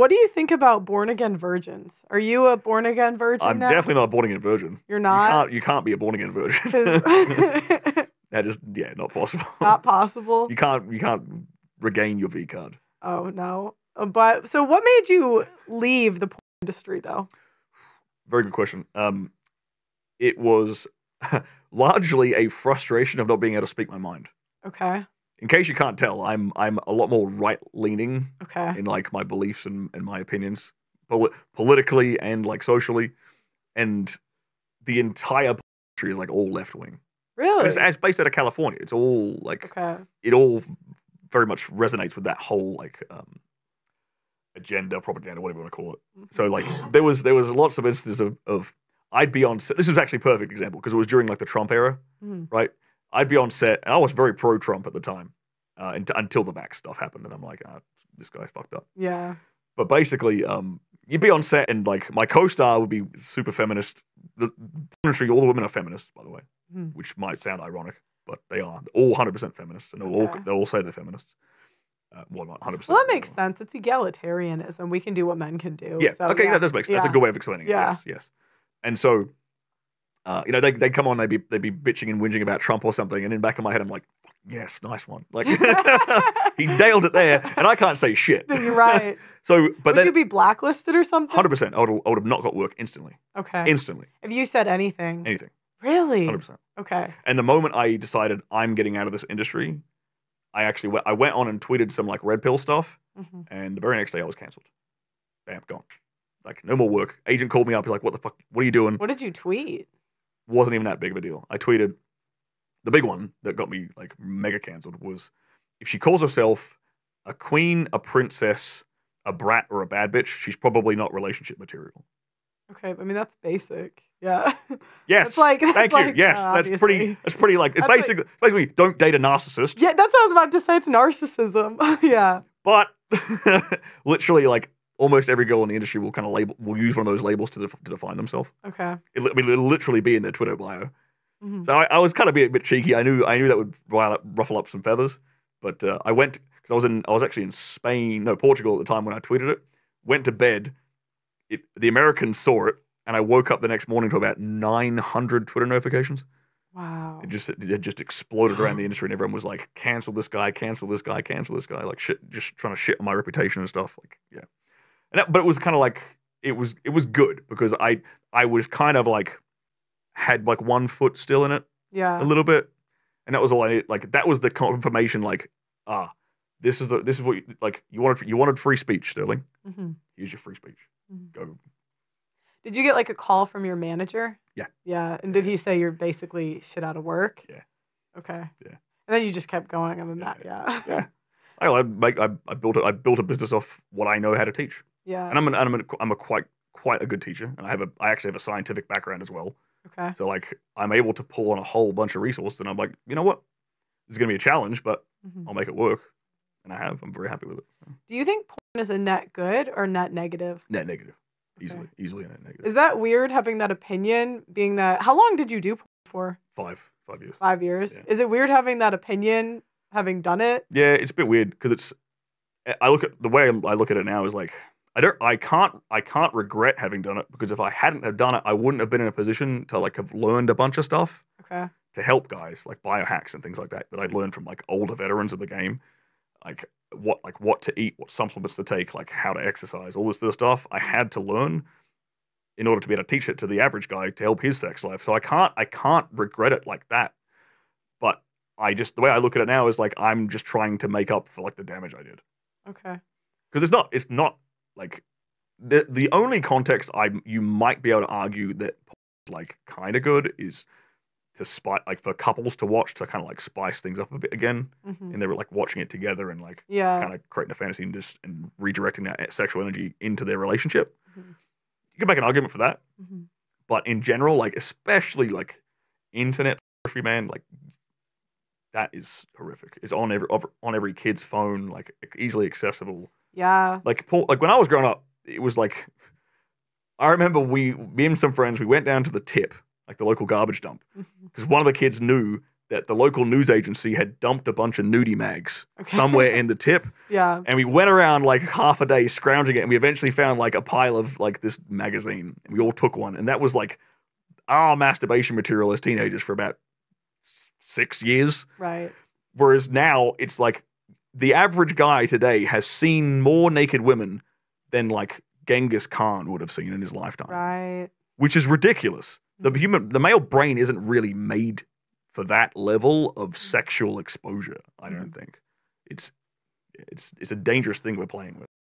What do you think about born-again virgins? Are you a born-again virgin now? I'm definitely not a born-again virgin. You're not? You can't be a born-again virgin. That is, yeah, not possible. Not possible? You can't regain your V-card. Oh, no. But, so what made you leave the porn industry, though? Very good question. It was largely a frustration of not being able to speak my mind. Okay. In case you can't tell, I'm a lot more right-leaning in, like, my beliefs and my opinions, politically and, like, socially. And the entire country is, like, all left-wing. Really? It's based out of California. It's all, like, it all very much resonates with that whole, like, agenda, propaganda, whatever you want to call it. So, like, there was lots of instances of I'd be on set. This is actually a perfect example because it was during, like, the Trump era, right? I'd be on set, and I was very pro-Trump at the time, until the back stuff happened, and I'm like, oh, this guy fucked up. Yeah. But basically, you'd be on set, and like my co-star would be super feminist. All the women are feminists, by the way, which might sound ironic, but they are. They're all 100% feminists, and they'll all say they're feminists. Well, not 100%. Well, that makes sense. It's egalitarianism. We can do what men can do. Yeah. So, okay, yeah. That does make sense. Yeah. That's a good way of explaining it. Yeah. Yes. Yes. And so, you know, they come on, they'd be bitching and whinging about Trump or something, and in the back of my head, I'm like, yes, nice one. Like, he nailed it there, and I can't say shit. You're right. So, but would you be blacklisted or something? 100%. I would have not got work instantly. Okay. Instantly. If you said anything. Anything. Really? 100%. Okay. And the moment I decided I'm getting out of this industry, I actually went on and tweeted some like red pill stuff, and the very next day I was canceled. Bam, gone. Like, no more work. Agent called me up. He's like, what the fuck? What are you doing? What did you tweet? Wasn't even that big of a deal. I tweeted, the big one that got me like mega canceled was, if she calls herself a queen, a princess, a brat, or a bad bitch, she's probably not relationship material. Okay, I mean, that's basic. Yeah. Yes. It's like, thank you. Like, yes, obviously. That's pretty like, it's basically, don't date a narcissist. Yeah, that's what I was about to say. It's narcissism. Yeah. But literally like, almost every girl in the industry will kind of will use one of those labels to define themselves. Okay. It'll literally be in their Twitter bio. So I was kind of being a bit cheeky. I knew that would ruffle up some feathers, but I went because I was actually in Spain, no, Portugal at the time when I tweeted it. Went to bed. The Americans saw it, and I woke up the next morning to about 900 Twitter notifications. Wow. It just exploded around the industry, and everyone was like, cancel this guy, cancel this guy, cancel this guy, like shit, just trying to shit on my reputation and stuff. Like, yeah. But it was kind of like, it was good because I was kind of like, had like one foot still in it. Yeah. A little bit. And that was all I needed. Like, that was the confirmation, like, this is what, like, you wanted free speech, Stirling. Here's your free speech. Go. Did you get like a call from your manager? Yeah. Yeah. And did he say you're basically shit out of work? Yeah. Okay. Yeah. And then you just kept going. I mean, that, yeah. Yeah. I built a business off what I know how to teach. Yeah, and I'm quite a good teacher, and I actually have a scientific background as well. Okay. So like I'm able to pull on a whole bunch of resources, and I'm like, you know what, this is gonna be a challenge, but I'll make it work, and I'm very happy with it. So. Do you think porn is a net good or net negative? Net negative, easily a net negative. Is that weird having that opinion? Being that, how long did you do porn for? Five years. 5 years. Yeah. Is it weird having that opinion? Having done it? Yeah, it's a bit weird because it's. The way I look at it now is like. I can't regret having done it because if I hadn't have done it, I wouldn't have been in a position to like have learned a bunch of stuff to help guys like biohacks and things like that that I'd learned from like older veterans of the game, like what to eat, what supplements to take, like how to exercise, all this sort of stuff. I had to learn in order to be able to teach it to the average guy to help his sex life. So I can't regret it like that. But the way I look at it now is like I'm just trying to make up for like the damage I did. Okay. Because it's not. Like the only context you might be able to argue that like kind of good is to spite like for couples to watch to kind of like spice things up a bit again, and they were like watching it together and like kind of creating a fantasy and just redirecting that sexual energy into their relationship. You can make an argument for that, but in general, like especially like internet pornography, man, like that is horrific. It's on every kid's phone, like easily accessible. Yeah. Like when I was growing up, it was like, I remember me and some friends, we went down to the tip, like the local garbage dump, because one of the kids knew that the local news agency had dumped a bunch of nudie mags somewhere in the tip. Yeah. And we went around like half a day scrounging it, and we eventually found like a pile of like this magazine, and we all took one. And that was like our masturbation material as teenagers for about 6 years. Right. Whereas now it's like the average guy today has seen more naked women than like Genghis Khan would have seen in his lifetime. Right. Which is ridiculous. The male brain isn't really made for that level of sexual exposure, I don't think. It's a dangerous thing we're playing with.